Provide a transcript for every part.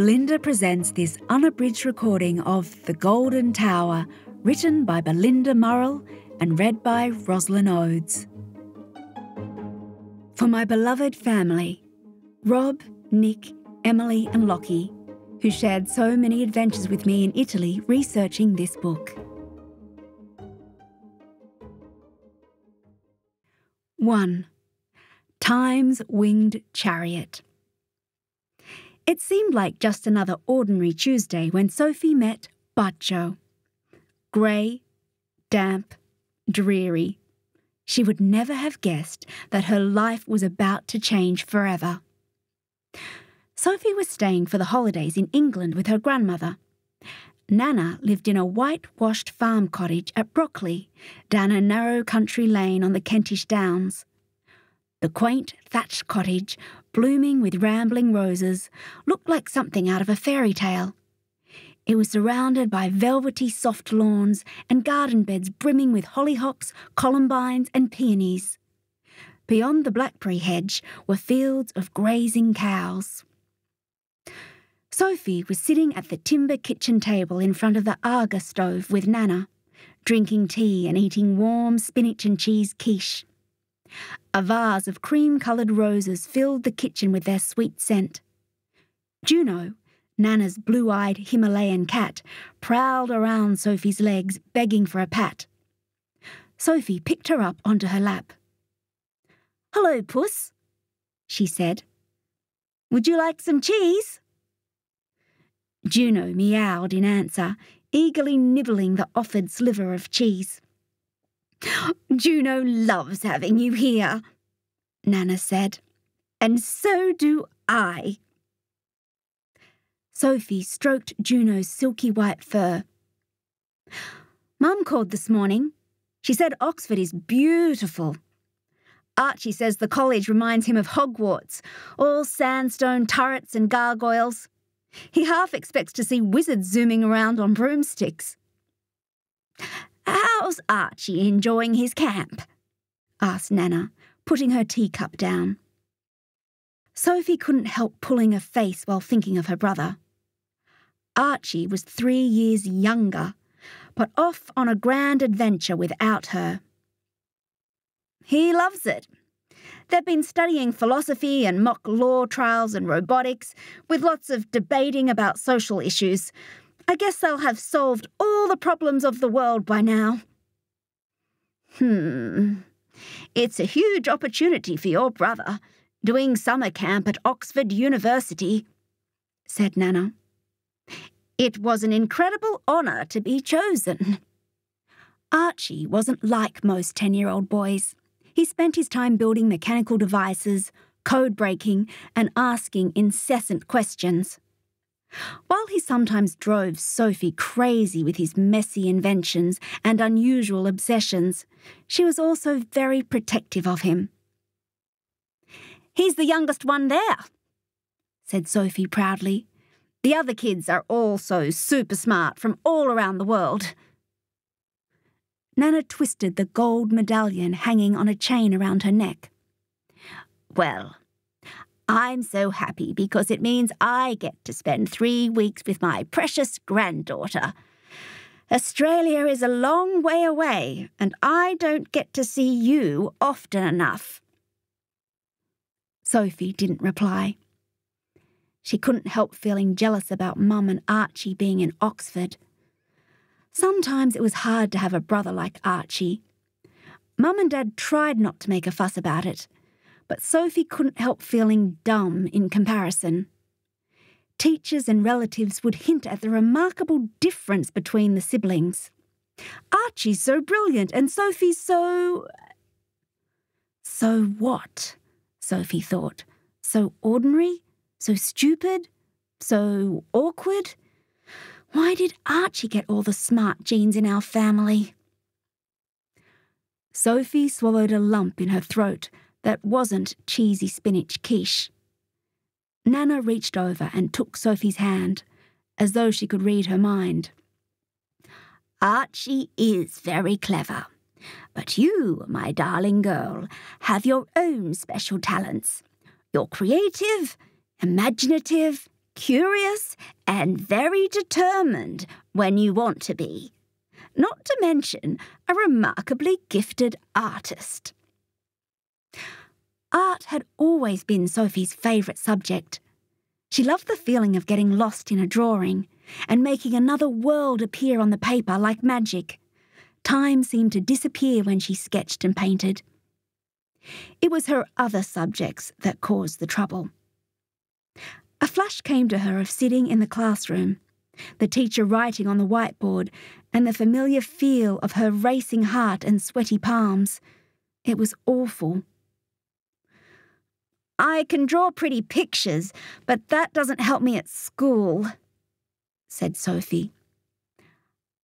Belinda presents this unabridged recording of The Golden Tower, written by Belinda Murrell and read by Roslyn Oades. For my beloved family, Rob, Nick, Emily and Lockie, who shared so many adventures with me in Italy researching this book. 1. Time's Winged Chariot. It seemed like just another ordinary Tuesday when Sophie met Baccio. Grey, damp, dreary. She would never have guessed that her life was about to change forever. Sophie was staying for the holidays in England with her grandmother. Nana lived in a whitewashed farm cottage at Brockley, down a narrow country lane on the Kentish Downs. The quaint thatched cottage, blooming with rambling roses, looked like something out of a fairy tale. It was surrounded by velvety soft lawns and garden beds brimming with hollyhocks, columbines and peonies. Beyond the blackberry hedge were fields of grazing cows. Sophie was sitting at the timber kitchen table in front of the Aga stove with Nana, drinking tea and eating warm spinach and cheese quiche. A vase of cream-coloured roses filled the kitchen with their sweet scent. Juno, Nana's blue-eyed Himalayan cat, prowled around Sophie's legs, begging for a pat. Sophie picked her up onto her lap. "Hello, Puss," she said. "Would you like some cheese?" Juno meowed in answer, eagerly nibbling the offered sliver of cheese. "Juno loves having you here," Nana said, "and so do I." Sophie stroked Juno's silky white fur. "Mum called this morning. She said Oxford is beautiful. Archie says the college reminds him of Hogwarts, all sandstone turrets and gargoyles. He half expects to see wizards zooming around on broomsticks." "How's Archie enjoying his camp?" asked Nana, putting her teacup down. Sophie couldn't help pulling a face while thinking of her brother. Archie was 3 years younger, but off on a grand adventure without her. "He loves it. They've been studying philosophy and mock law trials and robotics, with lots of debating about social issues. I guess they'll have solved all the problems of the world by now." "It's a huge opportunity for your brother, doing summer camp at Oxford University," said Nana. "It was an incredible honour to be chosen." Archie wasn't like most 10-year-old boys. He spent his time building mechanical devices, code-breaking and asking incessant questions. While he sometimes drove Sophie crazy with his messy inventions and unusual obsessions, she was also very protective of him. "He's the youngest one there," said Sophie proudly. "The other kids are also super smart from all around the world." Nana twisted the gold medallion hanging on a chain around her neck. "Well, I'm so happy because it means I get to spend 3 weeks with my precious granddaughter. Australia is a long way away, and I don't get to see you often enough." Sophie didn't reply. She couldn't help feeling jealous about Mum and Archie being in Oxford. Sometimes it was hard to have a brother like Archie. Mum and Dad tried not to make a fuss about it, but Sophie couldn't help feeling dumb in comparison. Teachers and relatives would hint at the remarkable difference between the siblings. Archie's so brilliant and Sophie's so... So what? Sophie thought. So ordinary? So stupid? So awkward? Why did Archie get all the smart genes in our family? Sophie swallowed a lump in her throat that wasn't cheesy spinach quiche. Nana reached over and took Sophie's hand, as though she could read her mind. "Archie is very clever, but you, my darling girl, have your own special talents. You're creative, imaginative, curious and very determined when you want to be, not to mention a remarkably gifted artist. Art had always been Sophie's favourite subject. She loved the feeling of getting lost in a drawing and making another world appear on the paper like magic. Time seemed to disappear when she sketched and painted. It was her other subjects that caused the trouble. A flash came to her of sitting in the classroom, the teacher writing on the whiteboard, and the familiar feel of her racing heart and sweaty palms. It was awful. "I can draw pretty pictures, but that doesn't help me at school," said Sophie.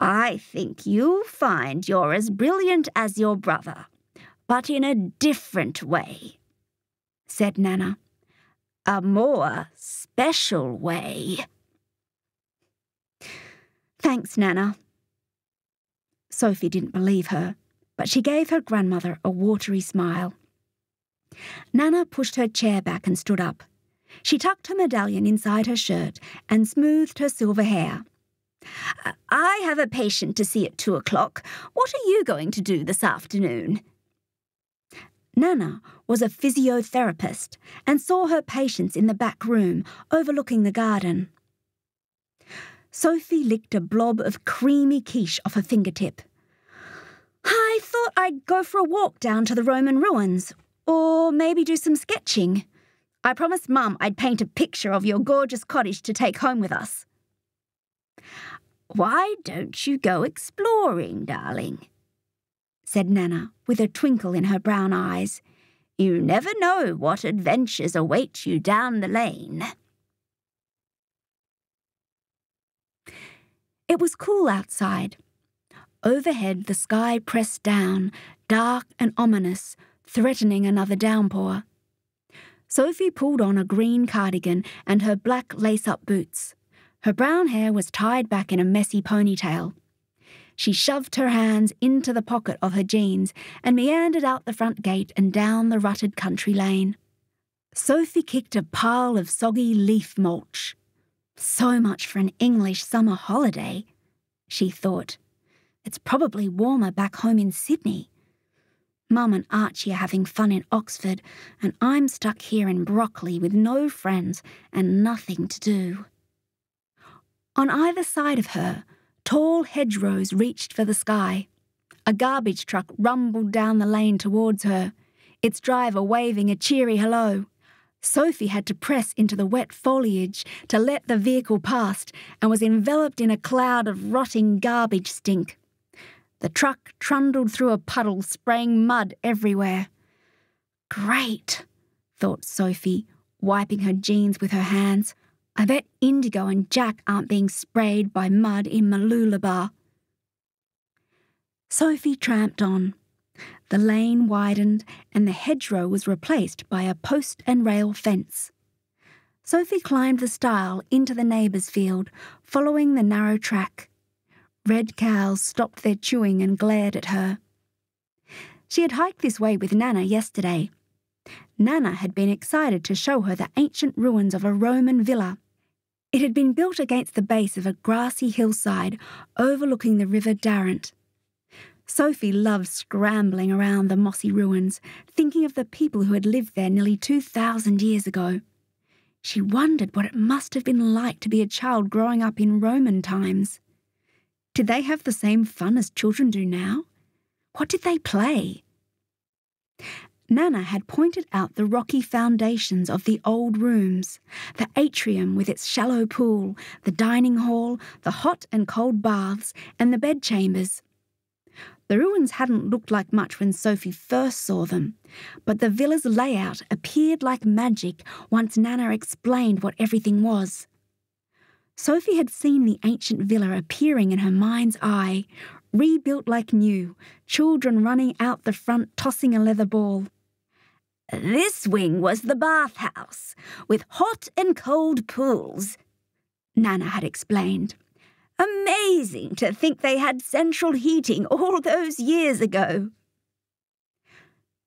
"I think you'll find you're as brilliant as your brother, but in a different way," said Nana. "A more special way." "Thanks, Nana." Sophie didn't believe her, but she gave her grandmother a watery smile. Nana pushed her chair back and stood up. She tucked her medallion inside her shirt and smoothed her silver hair. "I have a patient to see at 2 o'clock. What are you going to do this afternoon?" Nana was a physiotherapist and saw her patients in the back room overlooking the garden. Sophie licked a blob of creamy quiche off her fingertip. "I thought I'd go for a walk down to the Roman ruins, or maybe do some sketching. I promised Mum I'd paint a picture of your gorgeous cottage to take home with us." "Why don't you go exploring, darling?" said Nana, with a twinkle in her brown eyes. "You never know what adventures await you down the lane." It was cool outside. Overhead, the sky pressed down, dark and ominous, threatening another downpour. Sophie pulled on a green cardigan and her black lace-up boots. Her brown hair was tied back in a messy ponytail. She shoved her hands into the pocket of her jeans and meandered out the front gate and down the rutted country lane. Sophie kicked a pile of soggy leaf mulch. "So much for an English summer holiday," she thought. "It's probably warmer back home in Sydney. Mum and Archie are having fun in Oxford, and I'm stuck here in Brockley with no friends and nothing to do." On either side of her, tall hedgerows reached for the sky. A garbage truck rumbled down the lane towards her, its driver waving a cheery hello. Sophie had to press into the wet foliage to let the vehicle past and was enveloped in a cloud of rotting garbage stink. The truck trundled through a puddle, spraying mud everywhere. "Great," thought Sophie, wiping her jeans with her hands. "I bet Indigo and Jack aren't being sprayed by mud in Mooloolaba." Sophie tramped on. The lane widened and the hedgerow was replaced by a post and rail fence. Sophie climbed the stile into the neighbour's field, following the narrow track. Red cows stopped their chewing and glared at her. She had hiked this way with Nana yesterday. Nana had been excited to show her the ancient ruins of a Roman villa. It had been built against the base of a grassy hillside overlooking the River Darent. Sophie loved scrambling around the mossy ruins, thinking of the people who had lived there nearly 2,000 years ago. She wondered what it must have been like to be a child growing up in Roman times. Did they have the same fun as children do now? What did they play? Nana had pointed out the rocky foundations of the old rooms, the atrium with its shallow pool, the dining hall, the hot and cold baths, and the bedchambers. The ruins hadn't looked like much when Sophie first saw them, but the villa's layout appeared like magic once Nana explained what everything was. Sophie had seen the ancient villa appearing in her mind's eye, rebuilt like new, children running out the front tossing a leather ball. "This wing was the bathhouse, with hot and cold pools," Nana had explained. "Amazing to think they had central heating all those years ago."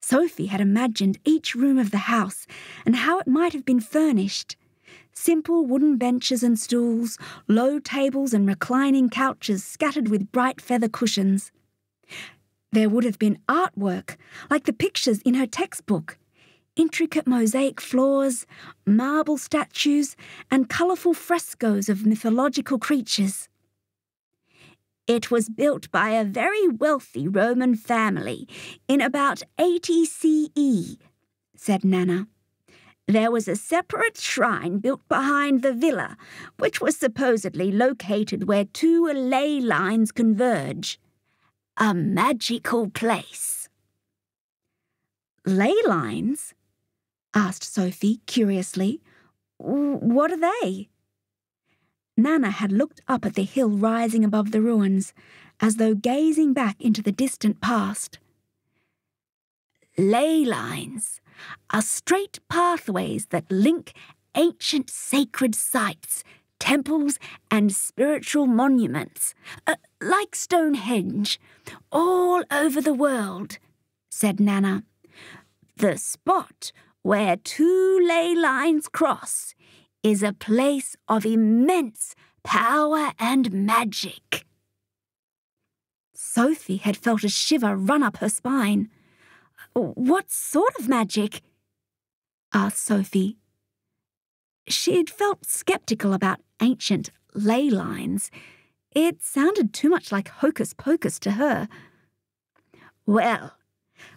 Sophie had imagined each room of the house and how it might have been furnished. Simple wooden benches and stools, low tables and reclining couches scattered with bright feather cushions. There would have been artwork, like the pictures in her textbook. Intricate mosaic floors, marble statues, and colourful frescoes of mythological creatures. It was built by a very wealthy Roman family in about 80 CE, said Nana. There was a separate shrine built behind the villa, which was supposedly located where two ley lines converge. A magical place. Ley lines? Asked Sophie curiously. What are they? Nana had looked up at the hill rising above the ruins, as though gazing back into the distant past. Ley lines are straight pathways that link ancient sacred sites, temples and spiritual monuments, like Stonehenge, all over the world, said Nana. The spot where two ley lines cross is a place of immense power and magic. Sophie had felt a shiver run up her spine. What sort of magic? Asked Sophie. She had felt sceptical about ancient ley lines. It sounded too much like hocus-pocus to her. Well,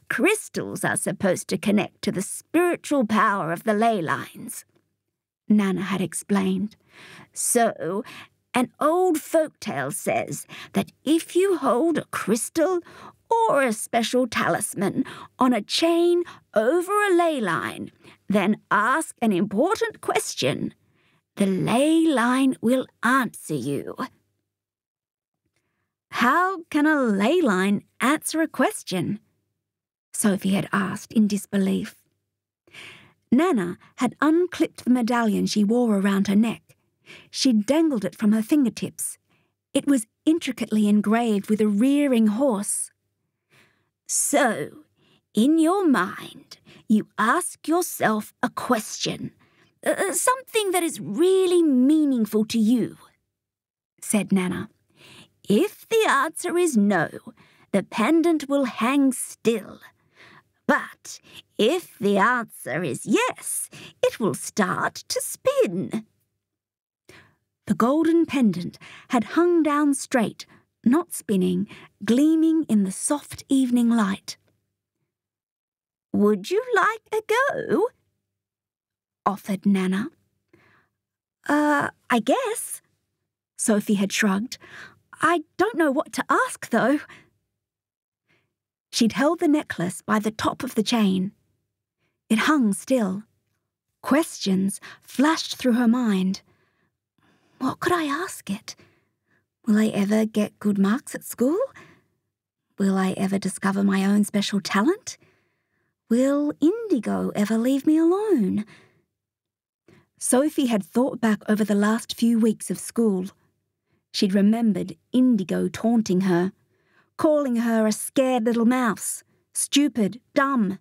crystals are supposed to connect to the spiritual power of the ley lines, Nana had explained. So, an old folktale says that if you hold a crystal or a special talisman on a chain over a ley line, then ask an important question. The ley line will answer you. How can a ley line answer a question? Sophie had asked in disbelief. Nana had unclipped the medallion she wore around her neck. She dangled it from her fingertips. It was intricately engraved with a rearing horse. So, in your mind, you ask yourself a question, something that is really meaningful to you, said Nana. If the answer is no, the pendant will hang still. But if the answer is yes, it will start to spin. The golden pendant had hung down straight, not spinning, gleaming in the soft evening light. Would you like a go? Offered Nana. I guess, Sophie had shrugged. I don't know what to ask, though. She'd held the necklace by the top of the chain. It hung still. Questions flashed through her mind. What could I ask it? Will I ever get good marks at school? Will I ever discover my own special talent? Will Indigo ever leave me alone? Sophie had thought back over the last few weeks of school. She'd remembered Indigo taunting her, calling her a scared little mouse, stupid, dumb,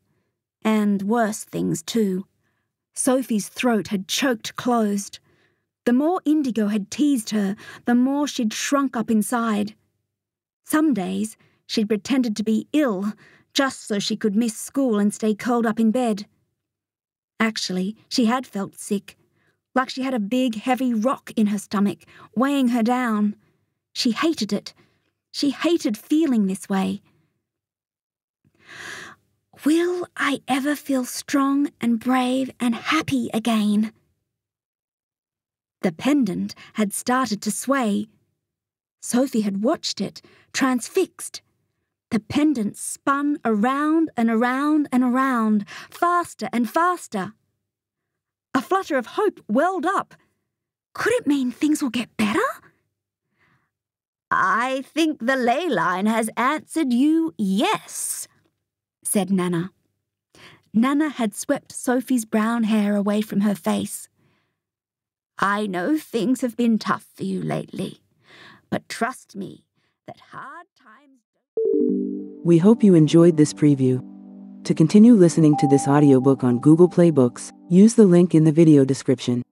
and worse things too. Sophie's throat had choked closed. The more Indigo had teased her, the more she'd shrunk up inside. Some days, she'd pretended to be ill, just so she could miss school and stay curled up in bed. Actually, she had felt sick, like she had a big, heavy rock in her stomach, weighing her down. She hated it. She hated feeling this way. Will I ever feel strong and brave and happy again? The pendant had started to sway. Sophie had watched it, transfixed. The pendant spun around and around and around, faster and faster. A flutter of hope welled up. Could it mean things will get better? I think the ley line has answered you yes, said Nana. Nana had swept Sophie's brown hair away from her face. I know things have been tough for you lately, but trust me that hard times don't... We hope you enjoyed this preview. To continue listening to this audiobook on Google Play Books, use the link in the video description.